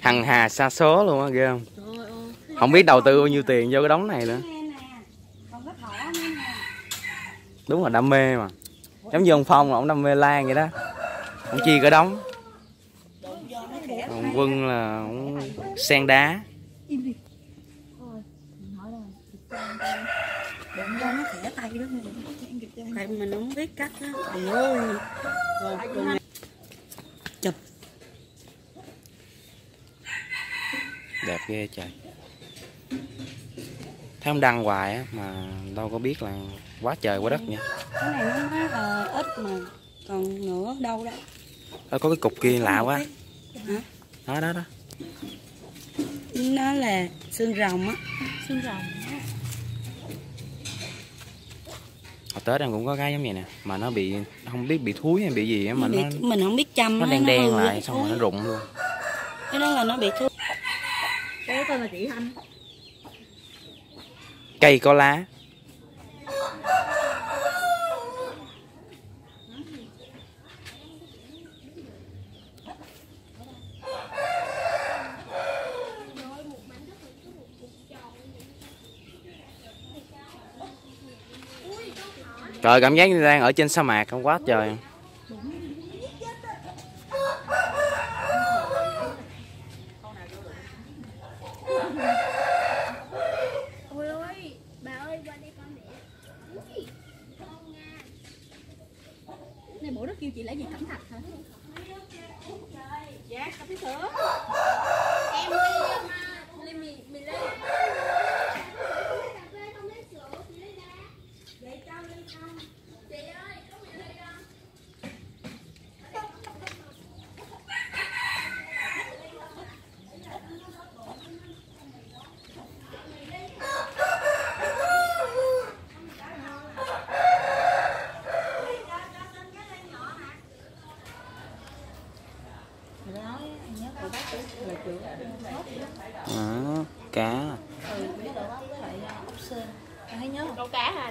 Hằng hà xa số luôn á, ghê không? Không biết đầu tư bao nhiêu tiền vô cái đống này nữa. Đúng là đam mê mà. Giống như ông Phong là ông đam mê lan vậy đó. Ông chi cả đống. Ông Quân là ông sen đá. Mình không biết cách á. Chụp đẹp ghê trời, thấy ông đăng hoài á mà đâu có biết là quá trời quá đất nha. Cái này nó rất là ít mà còn nửa đâu đó. Ơ có cái cục kia lạ quá. Hả? Đó đó đó. Nó là xương rồng á. Xương rồng. Hồi Tết em cũng có cái giống vậy nè, mà nó bị không biết bị thúi hay bị gì á mà nó mình không biết chăm nó đen đen lại xong rồi nó rụng luôn. Cái đó là nó bị thúi. Cái tên là chị Thanh. Cây có lá. Trời, cảm giác như đang ở trên sa mạc không, quá trời. Cá.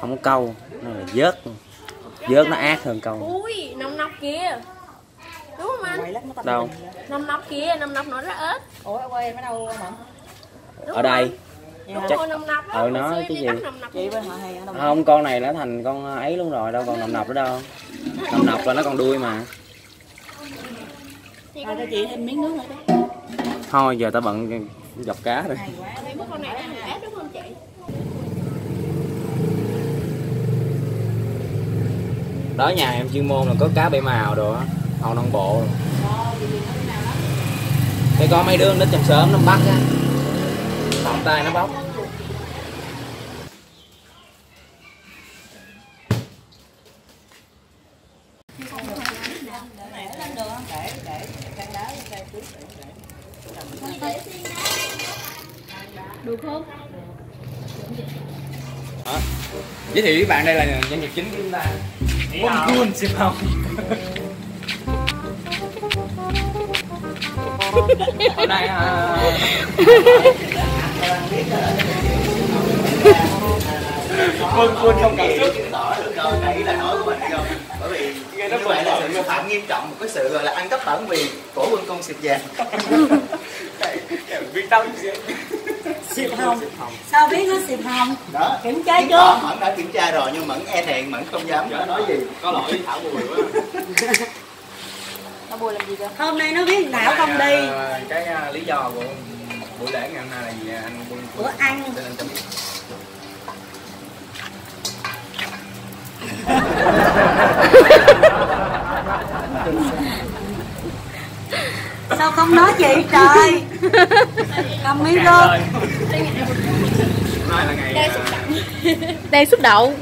Không có câu, nó là vớt. Vớt nó ác hơn câu. Ui, nông nóc kia. Đúng không anh? Đâu? Nông nóc kia, nông nóc nó rất ít. Ủa, ở quê nó đâu mà? Ở đây. Chắc ở nó chứ gì. Không, con này nó thành con ấy luôn rồi, đâu còn nồng nọc nữa đâu. Nồng nọc là nó còn đuôi mà. Cho chị thêm miếng nước nữa. Thôi giờ ta bận dọc cá rồi. Đó, nhà em chuyên môn là có cá bảy màu đồ á, hầu non bộ. Cái có mấy đứa nít trong sớm nó bắt á, bàn tay nó bóc. Được không? À, giới thiệu với bạn đây là doanh nghiệp chính của chúng ta. Bông Quân Siêu Hồng. Hôm nay Bông Quân không cảm xúc. Đấy là nói của mình rồi. Bởi vì nghe nó vậy là sự phạm nghiêm trọng một cái sự gọi là ăn cắp bản quyền của Quân Công Siêu Vàng. Vì tao Siệp Hồng. Sao biết nó Siệp Hồng? Đó. Kiểm tra chưa? Mẫn đã kiểm tra rồi nhưng Mẫn e thẹn, Mẫn không dám nói gì. Có lỗi với Thảo Bùi quá. Thảo Bùi làm gì vậy? Hôm nay nó biết Thảo không đi. Cái lý do của buổi lễ ngày hôm nay là gì anh Quân? Bữa ăn. Sao không nói chị trời? Cầm miếng luôn. Đang xúc động.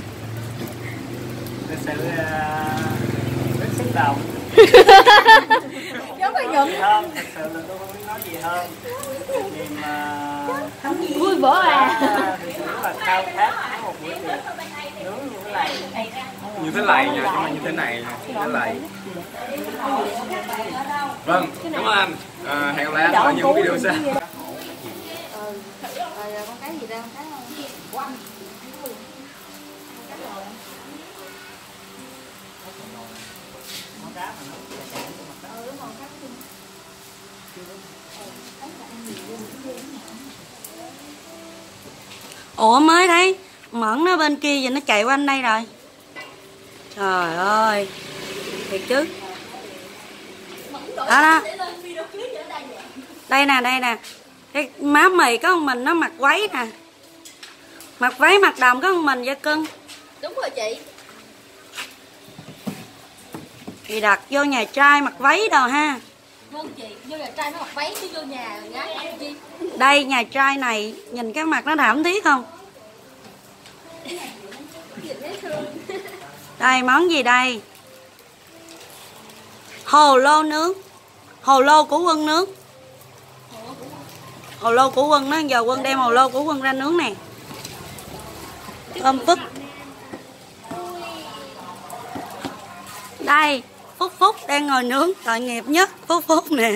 Thật sự xúc động. Giống cái Nhuận. Thật sự là tôi không biết nói gì hơn. Vì mà... Vui bữa à. thao thác một buổi tiệc nướng như thế này nha, nhưng mà như thế này như thế này. Vâng, cảm ơn anh. Hẹn gặp lại ở những video sau. Con cái gì ra con cái của anh. Ủa mới thấy Mẫn nó bên kia giờ nó chạy quanh đây rồi. Trời ơi thiệt chứ. Đó đó. Đây nè, đây nè. Cái má mì có con mình nó mặc váy nè. Mặc váy mặc đồng có con mình vậy cưng. Đúng rồi chị. Thì đặt vô nhà trai mặc váy đồ ha. Vâng chị, vô nhà trai nó mặc váy chứ vô nhà gái làm chi. Đây nhà trai này nhìn cái mặt nó thảm thiết không? Đây món gì đây? Hồ lô nướng. Hồ lô của Quân nướng. Hồ lô của Quân đó, giờ Quân đem hồ lô của Quân ra nướng nè. Cơm phức. Đây, Phúc Phúc đang ngồi nướng, tội nghiệp nhất Phúc Phúc nè.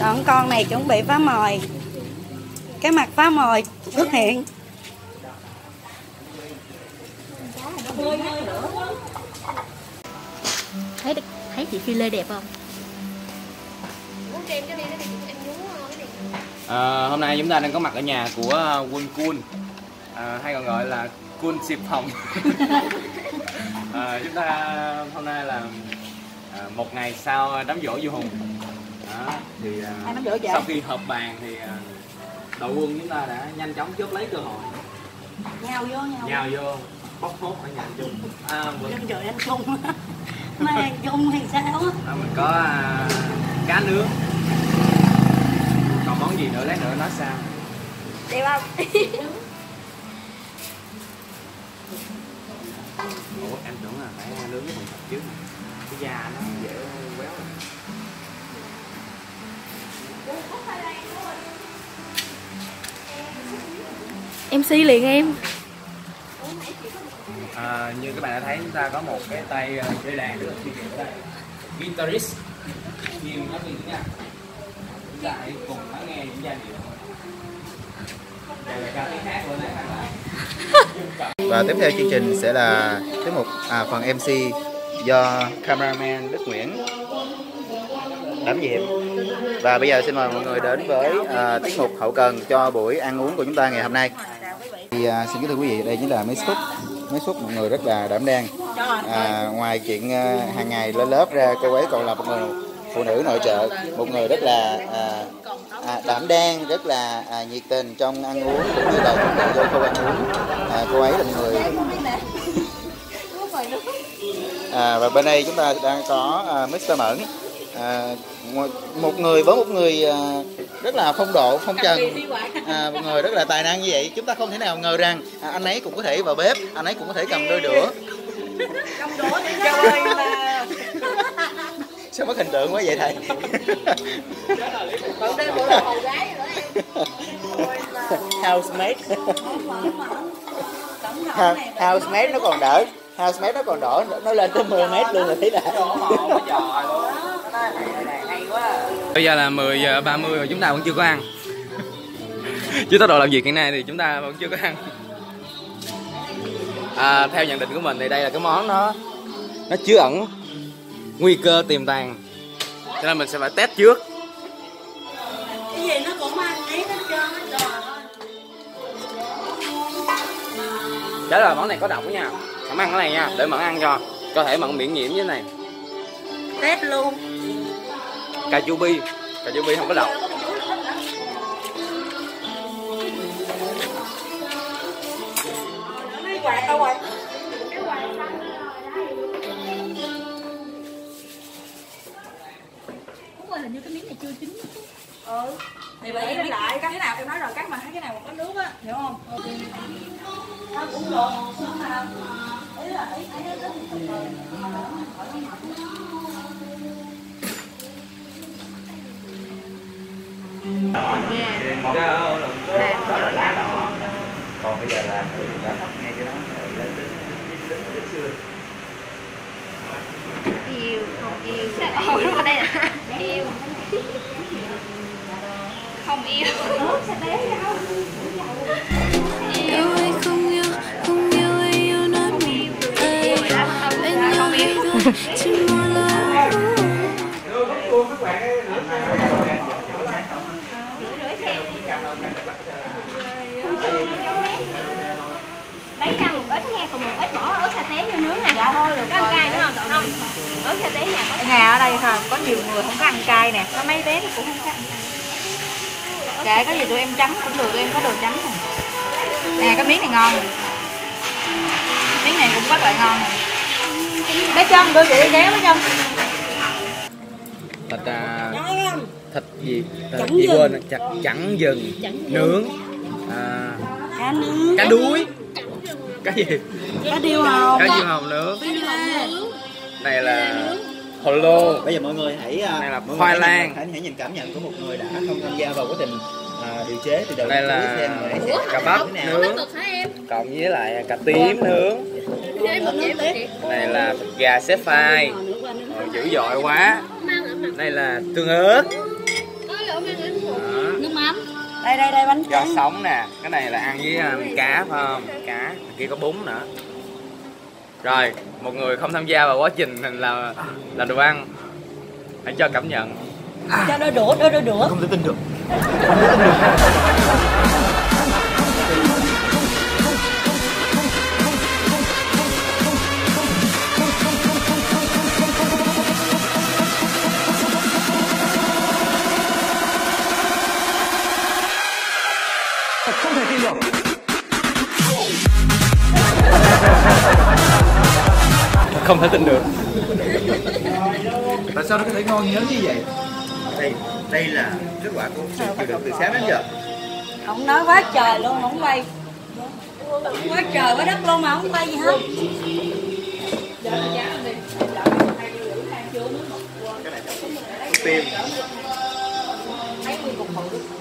Còn con này chuẩn bị phá mồi. Cái mặt phá mồi xuất hiện. Thấy chị Phi Lê đẹp không? Hôm nay chúng ta đang có mặt ở nhà của Quân Kun, hay còn gọi là Kun Xịp Hồng. Chúng ta hôm nay là một ngày sau đám dỗ Du Hùng. Đó, thì sau khi họp bàn thì đội quân chúng ta đã nhanh chóng chớp lấy cơ hội. Nhào vô bóc hốt ở nhà anh Trung. Dân trời anh Trung. Mà anh Trung thì sao á? Mình có cá nướng. Còn món gì nữa lát nữa nói sao. Đẹp không? Ủa em tưởng là phải nướng cái phần thịt trước này. Cái da nó dễ quéo rồi. Em xi liền em. Như các bạn đã thấy chúng ta có một cái tay chơi đàn được thi triển ở đây. Guitarist. Nhiều nó gì nha. Chúng ta hãy cùng lắng nghe những giai điệu. Đây là ca tiếng hát của này các bạn. Và tiếp theo chương trình sẽ là tiết mục phần MC do cameraman Đức Nguyễn đảm nhiệm. Và bây giờ xin mời mọi người đến với tiết mục hậu cần cho buổi ăn uống của chúng ta ngày hôm nay. Thì xin kính thưa quý vị, đây chính là mấy suất mọi người rất là đảm đang. Ngoài chuyện hàng ngày lên lớp ra, cô ấy còn là một người phụ nữ nội trợ, một người rất là đảm đang, rất là nhiệt tình trong ăn uống cũng như là phục vụ cho cô ăn uống. Cô ấy là một người và bên đây chúng ta đang có Mr. Mẫn, một người rất là phong độ, phong trần, một người rất là tài năng như vậy. Chúng ta không thể nào ngờ rằng anh ấy cũng có thể vào bếp, anh ấy cũng có thể cầm đôi đũa. Sao mất hình tượng quá vậy thầy? Housemaid. Housemaid nó còn đỡ, housemaid nó còn đỏ, nó lên tới 10 mét luôn rồi thấy đã. Bây giờ là 10:30 rồi, chúng ta vẫn chưa có ăn. Với tốc độ làm việc hiện nay thì chúng ta vẫn chưa có ăn. Theo nhận định của mình thì đây là cái món nó chứa ẩn nguy cơ tiềm tàng, cho nên mình sẽ phải test trước. Cái gì nó cũng ăn hết trơn. Trả lời món này có độc đó nha. Mẫn ăn cái này nha, để Mẫn ăn cho cơ thể Mẫn miễn nhiễm với này. Test luôn. Cà chua bi không có độc. Hình như cái miếng này chưa chín. Thì vậy em lại cái nào em nói rồi, các bạn thấy cái nào có nước á, hiểu không? Nó cũng được. Ý là ý Còn bây giờ là nghe cái đó yêu không yêu yêu không yêu Nhà ở đây không có nhiều người không có ăn cay nè, có mấy bé cũng không có ăn cay. Kệ có gì tụi em chấm cũng được, em có đồ chấm này. Nè cái miếng này ngon. Miếng này cũng rất là ngon. Bé Trân đưa chị đi kéo bé Trân. Thịt thịt gì? Thịt gì quên, chẳng dừng, nướng, cá đuối, cá gì? Cá điêu hồng. Cá điêu hồng nướng. Này là hồ lô. Bây giờ mọi người hãy khoai lang, hãy nhìn cảm nhận của một người đã không tham gia vào quá trình điều chế từ đầu. Đây là cà bắp nướng cộng với lại cà tím nướng. Này là thịt gà xếp phai, dữ dội quá. Đây là tương ớt. Đây đây đây bánh giò sống nè. Cái này là ăn với cá phải không? Cá. Kia có bún nữa. Rồi, một người không tham gia vào quá trình là đồ ăn. Hãy cho cảm nhận. Cho đôi đũa. Không thể tin được. Không thể tin được. Không thể tin được. Tại sao nó có thể ngon nhớ như vậy? Đây là kết quả của sự chịu đựng từ sáng đến giờ. Không nói quá trời luôn, không quay. Quá trời quá đất luôn mà không quay gì hết. Cái này